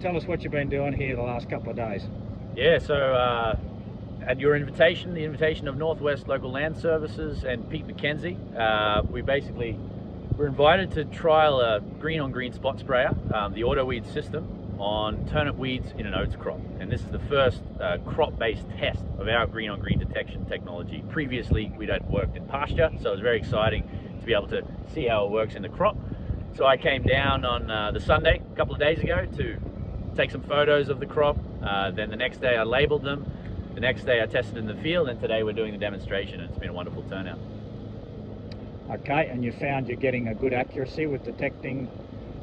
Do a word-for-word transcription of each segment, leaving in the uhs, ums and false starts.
tell us what you've been doing here the last couple of days. Yeah, so uh, at your invitation, the invitation of Northwest Local Land Services and Pete McKenzie, uh, we basically were invited to trial a green on green spot sprayer, um, the AutoWeed system, on turnip weeds in an oats crop. And this is the first uh, crop-based test of our green on green detection technology. Previously, we'd had worked in pasture, so it was very exciting to be able to see how it works in the crop. So I came down on uh, the Sunday, a couple of days ago, to take some photos of the crop. Uh, then the next day I labeled them. The next day I tested in the field, and today we're doing the demonstration, and it's been a wonderful turnout. Okay, and you found you're getting a good accuracy with detecting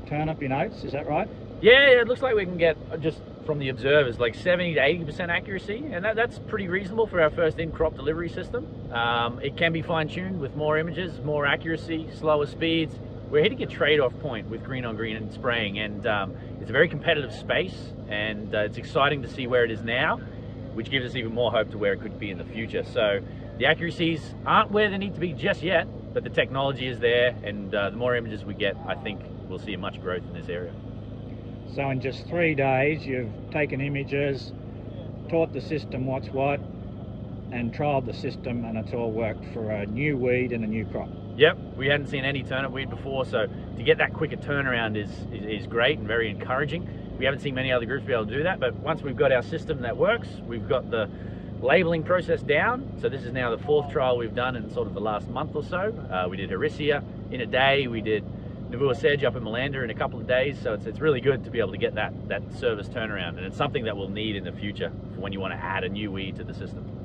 turnip in oats, is that right? Yeah, it looks like we can get, just from the observers, like seventy to eighty percent accuracy, and that, that's pretty reasonable for our first in-crop delivery system. Um, it can be fine-tuned with more images, more accuracy, slower speeds. We're hitting a trade-off point with green on green and spraying, and um, it's a very competitive space, and uh, it's exciting to see where it is now, which gives us even more hope to where it could be in the future. So the accuracies aren't where they need to be just yet, but the technology is there, and uh, the more images we get, I think we'll see much growth in this area. So in just three days, you've taken images, taught the system what's what, and trialed the system, and it's all worked for a new weed and a new crop. Yep, we hadn't seen any turnip weed before, so to get that quicker turnaround is, is, is great and very encouraging. We haven't seen many other groups be able to do that, but once we've got our system that works, we've got the labeling process down. So this is now the fourth trial we've done in sort of the last month or so. Uh, we did hericia in a day, we did Navua Sedge up in Melander in a couple of days, so it's, it's really good to be able to get that, that service turnaround, and it's something that we'll need in the future for when you want to add a new weed to the system.